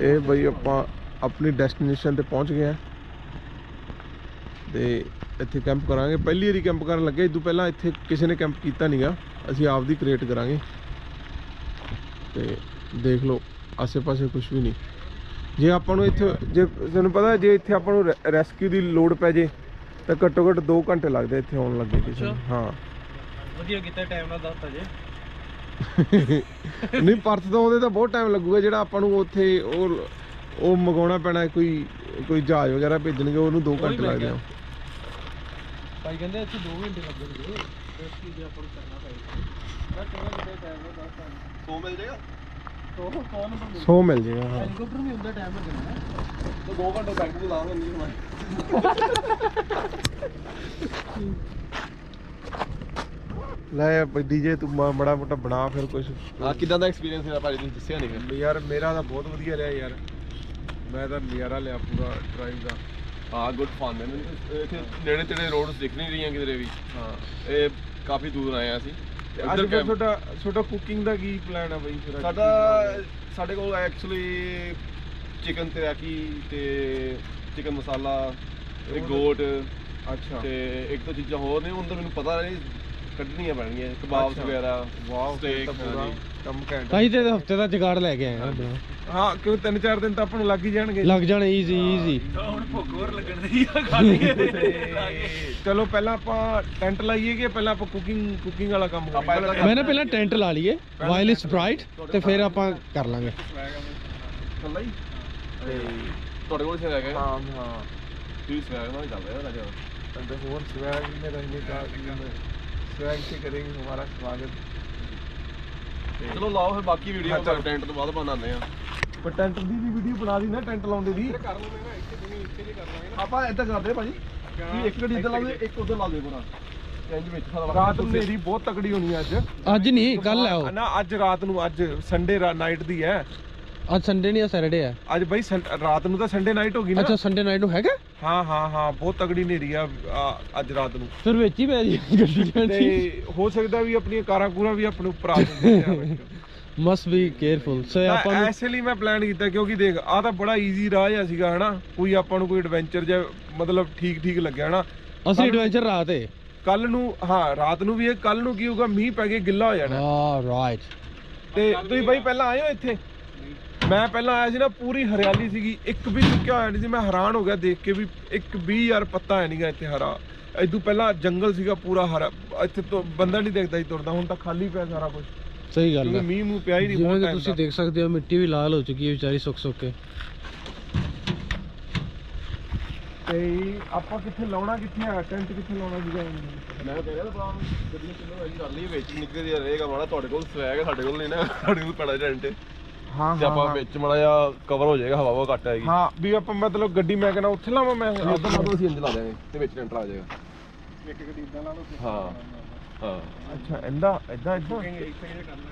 ਇਹ ਬਈ ਆਪਾਂ ਆਪਣੀ ਡੈਸਟੀਨੇਸ਼ਨ ਤੇ ਪਹੁੰਚ ਗਏ ਆ ਤੇ ਇੱਥੇ ਕੈਂਪ ਕਰਾਂਗੇ। ਪਹਿਲੀ ਵਾਰੀ ਕੈਂਪ ਕਰਨ ਲੱਗੇ, ਇਸ ਤੋਂ ਪਹਿਲਾਂ ਇੱਥੇ ਕਿਸੇ ਨੇ ਕੈਂਪ ਕੀਤਾ ਨਹੀਂਗਾ, ਅਸੀਂ ਆਪ ਦੀ ਕ੍ਰੀਏਟ ਕਰਾਂਗੇ। ਤੇ ਦੇਖ ਲਓ ਆਸੇ ਪਾਸੇ ਕੁਝ ਵੀ ਨਹੀਂ। ਜੇ ਆਪਾਂ ਨੂੰ ਇੱਥੇ, ਜੇ ਤੁਹਾਨੂੰ ਪਤਾ ਜੇ ਇੱਥੇ ਆਪਾਂ ਨੂੰ ਰੈਸਕਿਊ ਦੀ ਲੋੜ ਪੈ ਜੇ ਤਾਂ ਘੱਟੋ ਘੱਟ 2 ਘੰਟੇ ਲੱਗਦੇ ਇੱਥੇ ਆਉਣ ਲੱਗੇ ਕਿਸੇ। ਹਾਂ ਵਧੀਆ ਕੀਤਾ ਟਾਈਮ ਨਾਲ ਦੱਸਤਾ ਜੇ ਨਹੀਂ ਪਰਤ ਤੋਂ ਉਹਦੇ ਤਾਂ ਬਹੁਤ ਟਾਈਮ ਲੱਗੂਗਾ, ਜਿਹੜਾ ਆਪਾਂ ਨੂੰ ਉੱਥੇ ਉਹ ਮੰਗਾਉਣਾ ਪੈਣਾ ਕੋਈ ਜਹਾਜ਼ ਵਗੈਰਾ ਭੇਜਣਗੇ, ਉਹਨੂੰ 2 ਘੰਟੇ ਲੱਗਦੇ ਆ ਭਾਈ ਕਹਿੰਦੇ ਇੱਥੇ 2 ਘੰਟੇ ਲੱਗਣਗੇ। ਰੈਸਕਿਊ ਜੇ ਆਪਾਂ ਨੂੰ ਕਰਨਾ ਪਏਗਾ ਤਾਂ ਕਿੰਨਾ ਟਾਈਮ ਲੱਗਦਾ? 100 ਮਿਲ ਜਾਏਗਾ, 100 मिल जाएगा। हाँ तो 2 घंटे बैठ के ला लेंगे हमारे ले डीजे तू बड़ा मोटा बना फिर कुछ कितना का एक्सपीरियंस है भाई? तुम दसिया नहीं यार। मेरा तो बहुत वधिया रहा यार, मैं तो नज़ारा लिया पूरा ड्राइव का। हाँ गुड फन। नेड़े तेड़े रोड दिख नहीं रही किधरे भी। हाँ ये काफ़ी दूर आए असीं। ਅੱਜ ਫਿਰ ਤੁਹਾਡਾ ਕੁਕਿੰਗ ਦਾ ਕੀ ਪਲਾਨ ਆ ਬਈ? ਫਿਰ ਸਾਡਾ ਸਾਡੇ ਕੋਲ ਐਕਚੁਅਲੀ ਚਿਕਨ ਤਰਾਕੀ ਤੇ ਚਿਕਨ ਮਸਾਲਾ ਤੇ ਗੋਟ। ਅੱਛਾ ਤੇ ਇੱਕ ਦੋ ਚੀਜ਼ਾਂ ਹੋਰ ਨੇ ਉਹਨਾਂ ਦਾ ਮੈਨੂੰ ਪਤਾ ਨਹੀਂ, ਕੱਢਣੀਆਂ ਪੈਣਗੀਆਂ। ਕਬਾਬਸ ਵਗੈਰਾ। ਵਾਓ ਸਟੇਕ ਕੰਮ ਘੈਂਟ। ਅਸੀਂ ਤੇ ਹਫਤੇ ਦਾ ਜਗਾੜ ਲੈ ਕੇ ਆਏ ਹਾਂ। ਹਾਂ ਕਿਉਂ 3-4 ਦਿਨ ਤਾਂ ਆਪਾਂ ਨੂੰ ਲੱਗ ਹੀ ਜਾਣਗੇ। ਲੱਗ ਜਾਣ ਈਜ਼ੀ। ਹੁਣ ਭੁੱਖ ਹੋਰ ਲੱਗਣ ਦੀ ਆ ਖਾਣੀ। ਚਲੋ ਪਹਿਲਾਂ ਆਪਾਂ ਟੈਂਟ ਲਾਈਏ ਕਿ ਪਹਿਲਾਂ ਆਪਾਂ ਕੁਕਿੰਗ ਵਾਲਾ ਕੰਮ ਕਰੀਏ? ਮੈਂ ਨਾ ਪਹਿਲਾਂ ਟੈਂਟ ਲਾ ਲਈਏ ਵਾਈਲ ਸਪਰਾਈਟ ਤੇ ਫਿਰ ਆਪਾਂ ਕਰ ਲਾਂਗੇ। ਕੱਲਾ ਹੀ ਤੁਹਾਡੇ ਕੋਲ ਸਿਰ ਹੈਗਾ? ਹਾਂ ਹਾਂ ਤੁਸੀਂ ਸਿਰ ਨਾਲ ਚੱਲਦੇ ਹੋ ਤਾਂ ਤੇ ਹੋਰ ਸਿਰ ਨੇ ਰਹਿਣੇ ਦਾ ਸਵੈਗ ਤੇ ਕਰਾਂਗੇ ਤੁਹਾਡਾ ਸਵਾਗਤ। ਚਲੋ ਲਾਓ ਫਿਰ ਬਾਕੀ ਵੀਡੀਓ ਟੈਂਟ ਤੋਂ ਬਾਅਦ ਬਣਾਉਂਦੇ ਆ। ਪਰ ਟੈਂਟ ਦੀ ਵੀ ਵੀਡੀਓ ਬਣਾ ਲਈ ਨਾ, ਟੈਂਟ ਲਾਉਂਦੇ ਦੀ ਕਰ ਲਵਾਂਗੇ ਨਾ। ਇੱਥੇ ਜਿਵੇਂ ਇੱਥੇ ਜੇ ਕਰ ਲਾਂਗੇ ਨਾ ਆਪਾਂ ਇਦਾਂ ਕਰਦੇ ਭਾਜੀ। ਤੁਸੀਂ ਇੱਕ ਗੱਡੀ ਇੱਧਰ ਲਾ ਦਿਓ, ਇੱਕ ਉਧਰ ਲਾ ਦਿਓ ਬਣਾ। ਰਾਤ ਨੂੰ ਹਨੇਰੀ ਬਹੁਤ ਤਕੜੀ ਹੋਣੀ ਅੱਜ। ਅੱਜ ਨਹੀਂ ਕੱਲ ਹੈ ਉਹ ਨਾ। ਅੱਜ ਰਾਤ ਨੂੰ, ਅੱਜ ਸੰਡੇ ਨਾਈਟ ਦੀ ਹੈ। ਅੱਜ ਸੰਡੇ ਨਹੀਂ, ਸੈਟਰਡੇ ਹੈ ਅੱਜ ਬਾਈ। ਰਾਤ ਨੂੰ ਤਾਂ ਸੰਡੇ ਨਾਈਟ ਹੋ ਗਈ ਨਾ। ਅੱਛਾ ਸੰਡੇ ਨਾਈਟ ਨੂੰ ਹੈਗਾ? ਹਾਂ ਹਾਂ ਹਾਂ ਬਹੁਤ ਤਗੜੀ ਹਨੇਰੀ ਆ ਅੱਜ ਰਾਤ ਨੂੰ। ਫਿਰ ਵਿੱਚ ਹੀ ਪੈ ਜੀ ਗੱਡੀ। ਹੋ ਸਕਦਾ ਵੀ ਆਪਣੀਆਂ ਕਾਰਾਂ-ਕੂਰਾਂ ਵੀ ਆਪਣੇ ਉੱਪਰ ਆ ਜਾਣ। Must B careful. ਸੋ ਆਪਾਂ ਨੂੰ ਐਸੇ ਲਈ ਮੈਂ ਪਲਾਨ ਕੀਤਾ ਕਿਉਂਕਿ ਦੇਖ ਆ ਤਾਂ ਬੜਾ ਈਜ਼ੀ ਰਾਹ ਆ ਸੀਗਾ ਹਨਾ। ਕੋਈ ਆਪਾਂ ਨੂੰ ਕੋਈ ਐਡਵੈਂਚਰ ਜਾਂ ਮਤਲਬ ਠੀਕ ਲੱਗਿਆ ਹਨਾ। ਅਸੀਂ ਐਡਵੈਂਚਰ ਰਾਤ ਹੈ ਕੱਲ ਨੂੰ। ਹਾਂ ਰਾਤ ਨੂੰ ਵੀ ਇਹ ਕੱਲ ਨੂੰ ਕੀ ਹੋਊਗਾ, ਮੀਂਹ ਪੈ ਕੇ ਗਿੱਲਾ ਹੋ ਜਾਣਾ। ਹਾਂ ਰਾਈਟ। ਤੇ ਤੁਸੀਂ ਬਾਈ ਪਹਿਲਾਂ ਆਏ ਹੋ ਇੱਥੇ? ਮੈਂ ਪਹਿਲਾਂ ਆਇਆ ਸੀ ਨਾ, ਪੂਰੀ ਹਰਿਆਲੀ ਸੀਗੀ, ਇੱਕ ਵੀ ਸੁੱਕਿਆ ਹੋਇਆ ਨਹੀਂ ਸੀ। ਮੈਂ ਹੈਰਾਨ ਹੋ ਗਿਆ ਦੇਖ ਕੇ ਵੀ ਇੱਕ ਵੀ ਯਾਰ ਪੱਤਾ ਹੈ ਨਹੀਂਗਾ ਇੱਥੇ ਹਰਾ। ਇਦੋਂ ਪਹਿਲਾਂ ਜੰਗਲ ਸੀਗਾ ਪੂਰਾ ਹਰਾ, ਇੱਥੇ ਤੋਂ ਬੰਦਾ ਨਹੀਂ ਦੇਖਦਾ ਸੀ ਤੁਰਦਾ। ਹੁਣ ਤਾਂ ਖਾਲੀ ਪਿਆ ਸਾਰਾ ਕੁਝ। ਸਹੀ ਗੱਲ ਹੈ, ਮੀਂਹ ਮੂੰਹ ਪਿਆ ਹੀ ਨਹੀਂ। ਜਿਵੇਂ ਤੁਸੀਂ ਦੇਖ ਸਕਦੇ ਹੋ ਮਿੱਟੀ ਵੀ ਲਾਲ ਹੋ ਚੁੱਕੀ ਹੈ ਵਿਚਾਰੀ ਸੁੱਕ ਕੇ। ਤੇ ਆਪਾਂ ਕਿੱਥੇ ਲਾਉਣਾ, ਕਿੱਥੇ ਆ ਟੈਂਟ, ਕਿੱਥੇ ਲਾਉਣਾ ਸੀਗਾ? ਮੈਂ ਕਹਿ ਰਿਹਾ ਤਾਂ ਗੱਡੀਆਂ ਕਿੰਨੇ ਵਾਲੀ ਗੱਲ ਹੀ ਵਿੱਚ ਨਿਕਲਦੀ ਰਹੇਗਾ ਵਾਲਾ। ਤੁਹਾਡੇ ਕੋਲ ਸਵੈਗ ਹੈ, ਸਾਡੇ ਕੋਲ ਨਹੀਂ ਨਾ। ਤੁਹਾਡੇ ਕੋਲ ਪੈੜਾ ਟੈਂਟ। ਹਾਂ ਜੇ ਆਪਾਂ ਵਿੱਚ ਮੜਾ ਜਾ ਕਵਰ ਹੋ ਜਾਏਗਾ, ਹਵਾ ਬਹੁਤ ਘੱਟ ਆਏਗੀ। ਹਾਂ ਵੀ ਆਪਾਂ ਮਤਲਬ ਗੱਡੀ ਮੈਂ ਕਹਿੰਦਾ ਉੱਥੇ ਲਾਵਾਂ। ਮੈਂ ਉਧਰ ਮਤਲਬ ਅਸੀਂ ਇੰਜ ਲਾ ਦਿਆਂਗੇ ਤੇ ਵਿੱਚ ਟੈਂਟ ਲਾ ਜਾਏਗਾ। ਇੱਕ ਗੱਡੀ ਇਦਾਂ ਲਾ ਲਓ। ਹਾਂ ਹਾਂ ਅੱਛਾ ਇੰਦਾ ਇਦਾਂ ਇਦਾਂ ਇੱਥੇ ਕਿਹੜੇ ਕਰਨਾ।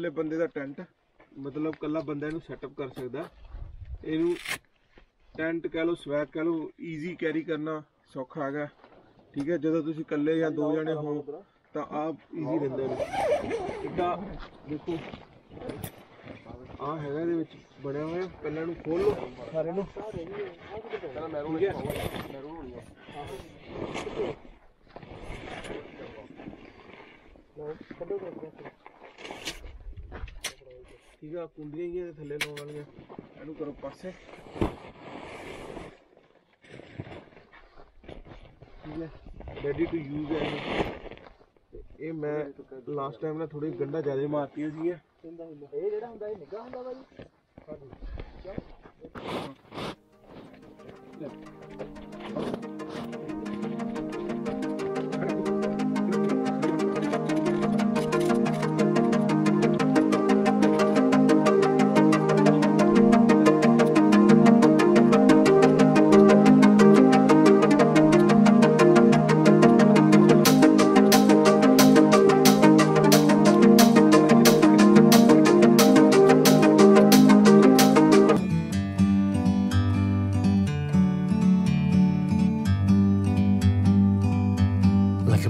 थल्ले बंदे दा टेंट मतलब कल्ला बंदा इनू सेटअप कर सकदा। इनू टेंट कह लो स्वैग कह लो ईजी कैरी करना सौखा है। ठीक है जदों तुसीं कल्ले या दो जने हो तो आप ईजी रहिंदे ने। इदा देखो आ हैगा दे विच बणिया होया पहला नू खोल लो सारे नू। ठीक है ठीक है कुंडियां ही हैं थल्ले लाउण वालियां। इहनू करो पासे। ठीक है रेडी टू यूज है। ये मैं लास्ट टाइम ना थोड़ी गंडा ज्यादा मारती है। ये जेड़ा हुंदा है निगा हुंदा भाई।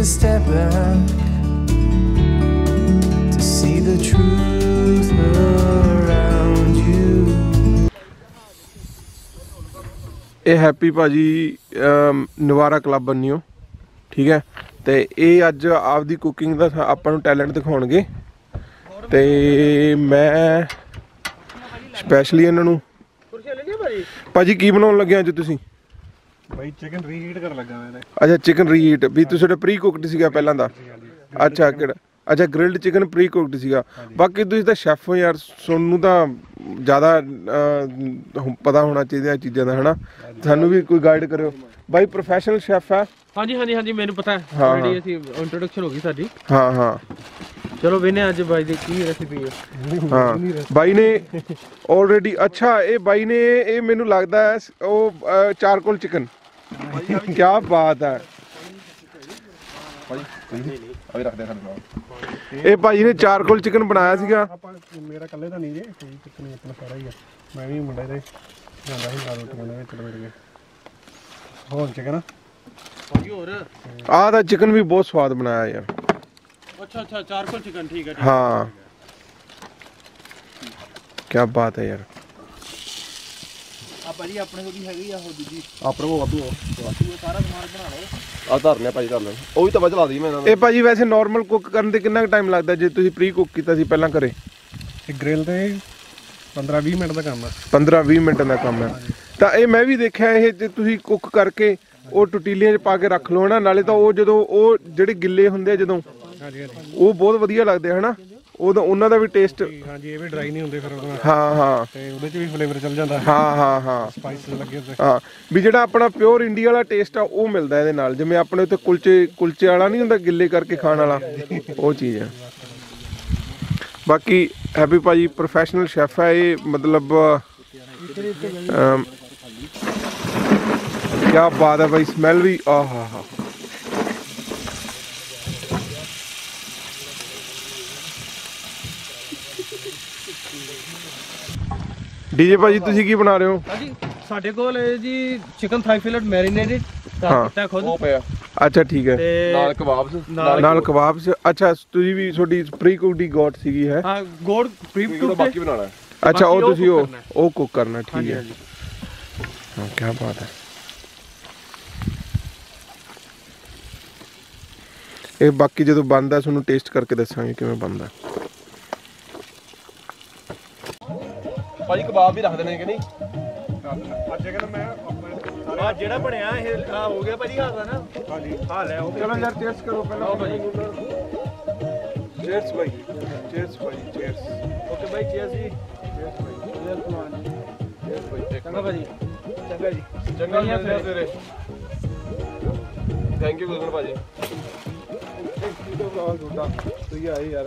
A step back to see the truth around you. ये हैप्पी भाजी नवारा क्लब बनियो। ठीक है तो ये अज आपकी कुकिंग का आपको टैलेंट दिखाएंगे। तो मैं स्पैशली इन्हों भाजी की बना लगे अज तुसीं भाई चिकन रीहीट कर लगा मैंने। अच्छा चिकन रीहीट भी तुसीडा प्री कुकड ਸੀਗਾ ਪਹਿਲਾਂ ਦਾ। अच्छा ਕਿਹੜਾ अच्छा ग्रिल्ड चिकन प्री कुकड ਸੀਗਾ। बाकी ਤੁਸੀਂ ਤਾਂ ਸ਼ੈਫ ਹੋ ਯਾਰ ਤੁਹਾਨੂੰ ਤਾਂ ਜ਼ਿਆਦਾ ਪਤਾ ਹੋਣਾ ਚਾਹੀਦਾ ਚੀਜ਼ਾਂ ਦਾ ਹਨਾ। ਸਾਨੂੰ ਵੀ ਕੋਈ ਗਾਈਡ ਕਰਿਓ ਬਾਈ ਪ੍ਰੋਫੈਸ਼ਨਲ ਸ਼ੈਫ ਹੈ। ਹਾਂਜੀ ਹਾਂਜੀ ਹਾਂਜੀ ਮੈਨੂੰ ਪਤਾ ਹੈ ਆਲਰੇਡੀ ਅਸੀਂ ਇੰਟਰੋਡਕਸ਼ਨ ਹੋ ਗਈ ਸਾਡੀ। ਹਾਂ ਹਾਂ चलो ਵੇਨੇ ਅੱਜ ਬਾਈ ਦੀ ਕੀ ਰੈਸਿਪੀ ਹੈ। ਹਾਂ ਬਾਈ ਨੇ ਆਲਰੇਡੀ अच्छा ਇਹ ਬਾਈ ਨੇ ਇਹ ਮੈਨੂੰ ਲੱਗਦਾ ਹੈ ਉਹ ਚਾਰਕੋਲ चिकन क्या बात है भाई रख दे सामने। ये भाजी ने चारकोल चिकन बनाया सीगा। मेरा कल्ले दा नहीं जे कोई चिकन नहीं अपना सारा ही है। मैं भी मुंडे दे ਜਾਂਦਾ ਹੀ ਨਾਲ ਰੋਟੀ ਨਾਲ ਚਲ ਮੇਰੇ ਹੋਰ ਚਿਕਨ ਭਾਜੀ ਹੋਰ ਆ ਦਾ ਚਿਕਨ ਵੀ ਬਹੁਤ ਸਵਾਦ ਬਣਾਇਆ ਯਾਰ। अच्छा अच्छा चारकोल चिकन ठीक है। हाँ क्या बात है यार। ਭਾਜੀ ਆਪਣੇ ਕੋਲ ਵੀ ਹੈਗੀ ਆ ਉਹ ਦੂਜੀ ਆਪਣੇ ਕੋਲ ਵਾਧੂ ਆ ਸਾਰਾ ਸਮਾਨ ਬਣਾ ਲਓ ਆ ਧਰ ਲਿਆ ਭਾਜੀ ਧਰ ਲਿਆ ਉਹ ਵੀ ਤਵਾ ਚਲਾ ਦਈ ਮੈਂ ਇਹਨਾਂ ਨੂੰ। ਇਹ ਭਾਜੀ ਵੈਸੇ ਨਾਰਮਲ ਕੁੱਕ ਕਰਨ ਤੇ ਕਿੰਨਾ ਟਾਈਮ ਲੱਗਦਾ ਜੇ ਤੁਸੀਂ ਪ੍ਰੀ ਕੁੱਕ ਕੀਤਾ ਸੀ ਪਹਿਲਾਂ ਘਰੇ? ਇਹ ਗ੍ਰਿਲ ਤੇ 15-20 ਮਿੰਟ ਦਾ ਕੰਮ ਆ। 15-20 ਮਿੰਟ ਦਾ ਕੰਮ ਆ ਤਾਂ ਇਹ ਮੈਂ ਵੀ ਦੇਖਿਆ ਇਹ ਜੇ ਤੁਸੀਂ ਕੁੱਕ ਕਰਕੇ ਉਹ ਟੁਟੀਲੀਆਂ 'ਚ ਪਾ ਕੇ ਰੱਖ ਲਓ ਨਾ ਨਾਲੇ ਤਾਂ ਉਹ ਜਦੋਂ ਉਹ ਜਿਹੜੇ ਗਿੱਲੇ ਹੁੰਦੇ ਜਦੋਂ ਉਹ ਬਹੁਤ ਵਧੀਆ ਲੱਗਦੇ ਹਨਾ। ਉਦੋਂ ਉਹਨਾਂ ਦਾ ਵੀ ਟੇਸਟ ਹਾਂਜੀ ਇਹ ਵੀ ਡਰਾਈ ਨਹੀਂ ਹੁੰਦੇ ਫਿਰ ਉਹਦਾ। ਹਾਂ ਹਾਂ ਤੇ ਉਹਦੇ ਚ ਵੀ ਫਲੇਵਰ ਚੱਲ ਜਾਂਦਾ। ਹਾਂ ਹਾਂ ਹਾਂ ਸਪਾਈਸਸ ਲੱਗੇ ਹੁੰਦੇ। ਹਾਂ ਵੀ ਜਿਹੜਾ ਆਪਣਾ ਪਿਓਰ ਇੰਡੀਆ ਵਾਲਾ ਟੇਸਟ ਆ ਉਹ ਮਿਲਦਾ ਇਹਦੇ ਨਾਲ। ਜਿਵੇਂ ਆਪਣੇ ਉੱਤੇ ਕੁਲਚੇ ਵਾਲਾ ਨਹੀਂ ਹੁੰਦਾ ਗਿੱਲੇ ਕਰਕੇ ਖਾਣ ਵਾਲਾ ਉਹ ਚੀਜ਼ ਆ। ਬਾਕੀ ਹੈਪੀ ਭਾਜੀ ਪ੍ਰੋਫੈਸ਼ਨਲ ਸ਼ੈਫ ਹੈ ਇਹ ਮਤਲਬ ਕਿਆ ਬਾਤ ਹੈ ਭਾਈ ਸਮੈਲ ਵੀ ਆਹਾ ਹਾ। डीजे भाजी तुसी की बना रहे हो? ਸਾਡੇ ਕੋਲ ਹੈ ਜੀ ਚਿਕਨ ਥਾਈ ਫਿਲਟ ਮੈਰੀਨੇਟਡ ਕੀਤਾ ਖੁਦ ਉਹ ਪਿਆ। ਅੱਛਾ ਠੀਕ ਹੈ, ਨਾਲ ਕਬਾਬਸ, ਨਾਲ ਕਬਾਬਸ। ਅੱਛਾ ਤੁਸੀਂ ਵੀ ਤੁਹਾਡੀ ਪ੍ਰੀ ਕੁਕਡ ਗੋਟ ਸੀਗੀ ਹੈ? ਹਾਂ ਗੋਟ ਪ੍ਰੀ ਕੁਕਡ ਬਾਕੀ ਬਣਾਣਾ। ਅੱਛਾ ਉਹ ਤੁਸੀਂ ਉਹ ਕੁਕ ਕਰਨਾ, ਠੀਕ ਹੈ। ਹਾਂ ਕੀ ਬਾਤ ਹੈ। ਇਹ ਬਾਕੀ ਜਦੋਂ ਬਣਦਾ ਤੁਹਾਨੂੰ ਟੇਸਟ ਕਰਕੇ ਦੱਸਾਂਗੇ ਕਿਵੇਂ ਬਣਦਾ। ਭਾਜੀ ਕਬਾਬ ਵੀ ਰੱਖ ਦੇਣੇ ਕਿ ਨਹੀਂ? ਅੱਜ ਕਹਿੰਦਾ ਮੈਂ ਆ ਜਿਹੜਾ ਬਣਿਆ ਇਹ ਆ ਹੋ ਗਿਆ ਭਾਜੀ ਹਾਲ ਦਾ ਨਾ। ਹਾਂਜੀ ਹਾਂ ਲੈ ਉਹ ਚਲੋ ਯਾਰ ਟੇਸਟ ਕਰੋ ਪਹਿਲਾਂ। ਆਓ ਭਾਜੀ ਚੀਅਰਸ ਭਾਈ, ਚੀਅਰਸ ਭਾਈ, ਚੀਅਰਸ। ਓਕੇ ਭਾਈ ਚੀਅਰਸ ਜੀ, ਚੀਅਰਸ ਭਾਈ, ਚੀਅਰਸ ਭਾਈ, ਚੀਅਰਸ ਭਾਈ। ਚੰਗਾ ਭਾਜੀ, ਚੰਗਾ ਜੀ, ਚੰਗਾ ਜੀ, ਤੇਰੇ ਥੈਂਕ ਯੂ ਗੁਰਗਨ ਭਾਜੀ। तो बहुत छोटा तो ये आई यार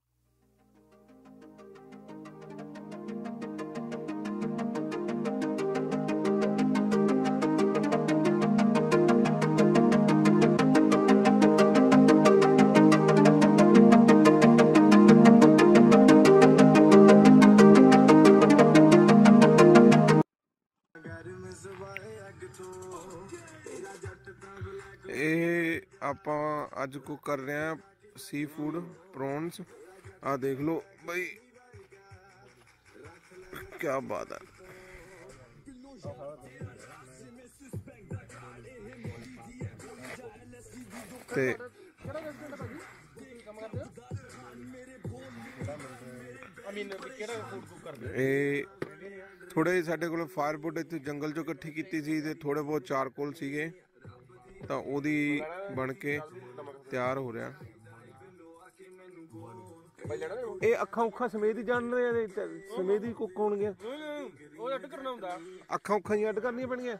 आज को कर रहे हैं सी फूड प्रॉन्स। आ देख लो भाई क्या बात है। थोड़े साडे कोल फायर वुड इत्थे जंगल चो इकट्ठी कीती सी ते थोड़े बहुत चारकोल सीगे ਤਾਂ ਉਹਦੀ ਬਣ ਕੇ ਤਿਆਰ ਹੋ ਰਿਹਾ। ਇਹ ਅੱਖਾਂ ਉੱਖਾਂ ਸਮੇਤ ਹੀ ਜਾਣਦੇ, ਸਮੇਤ ਹੀ ਕੁੱਕ ਹੋਣਗੇ। ਉਹ ਅੱਡ ਕਰਨਾ ਹੁੰਦਾ, ਅੱਖਾਂ ਉੱਖਾਂ ਹੀ ਅੱਡ ਕਰਨੀਆਂ ਪੈਣਗੀਆਂ।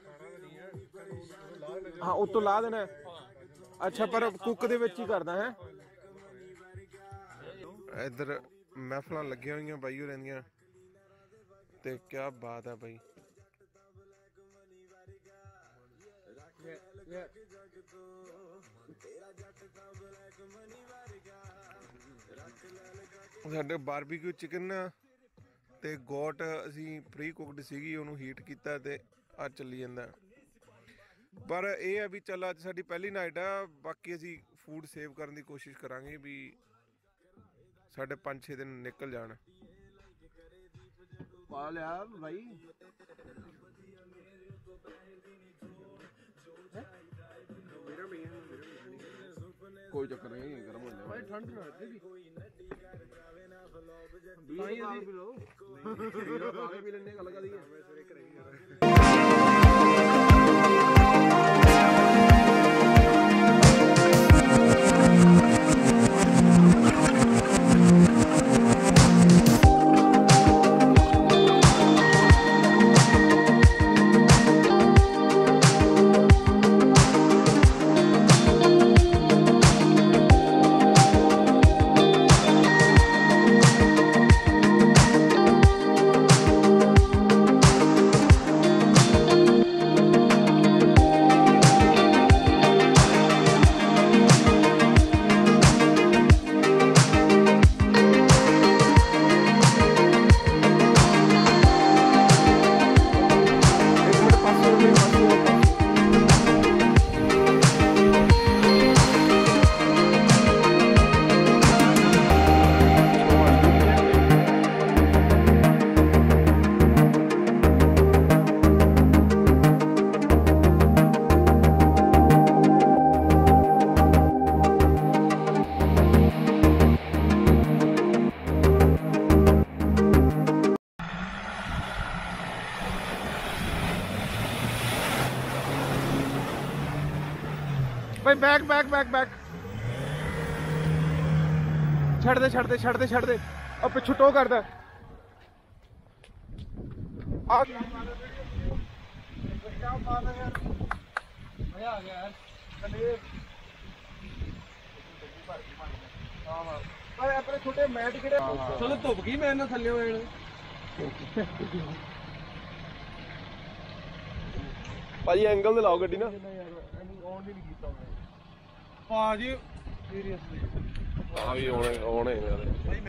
ਹਾਂ ਉਤੋਂ ਲਾ ਦੇਣਾ। ਅੱਛਾ ਪਰ ਕੁੱਕ ਦੇ ਵਿੱਚ ਹੀ ਕਰਦਾ ਹੈ। ਇੱਧਰ ਮਹਿਫਲਾਂ ਲੱਗੀਆਂ ਹੋਈਆਂ ਬਾਈ ਹੋ ਰਹਿੰਦੀਆਂ ਤੇ ਕੀ ਬਾਤ ਹੈ ਬਾਈ। ਸਾਡੇ ਬਾਰਬੀਕਿਊ ਚਿਕਨ ਤੇ ਗੋਟ ਅਸੀਂ ਪ੍ਰੀ ਕੁਕਡ ਸੀਗੀ, ਉਹਨੂੰ ਹੀਟ ਕੀਤਾ ਤੇ ਆ ਚੱਲੀ ਜਾਂਦਾ। ਪਰ ਇਹ ਆ ਵੀ ਚੱਲ ਅੱਜ ਸਾਡੀ ਪਹਿਲੀ ਨਾਈਟ ਆ, ਬਾਕੀ ਅਸੀਂ ਫੂਡ ਸੇਵ ਕਰਨ ਦੀ ਕੋਸ਼ਿਸ਼ ਕਰਾਂਗੇ ਵੀ ਸਾਡੇ 5-6 ਦਿਨ ਨਿਕਲ ਜਾਣ। ਪਾ ਲਿਆ ਭਾਈ कोई चक्कर नहीं है, गर्म हो जाए भाई, ठंड ना लगे। भाई अभी पी लो, आगे पी लेने का लगा बैक बैक बैक बैक छड़ दे छड़ दे छड़ दे छड़ दे और पिछू टो कर दे। अपने छोटे मैट किड़े चलो धुप गई मैं थले ਭਾਜੀ ਐਂਗਲ ਤੇ ਲਾਓ ਗੱਡੀ ਨਾ। ਆਉਣ ਨਹੀਂ ਕੀਤਾ ਭਾਜੀ ਸੀਰੀਅਸਲੀ। ਆ ਵੀ ਆਉਣੇ ਆਉਣੇ ਯਾਰ।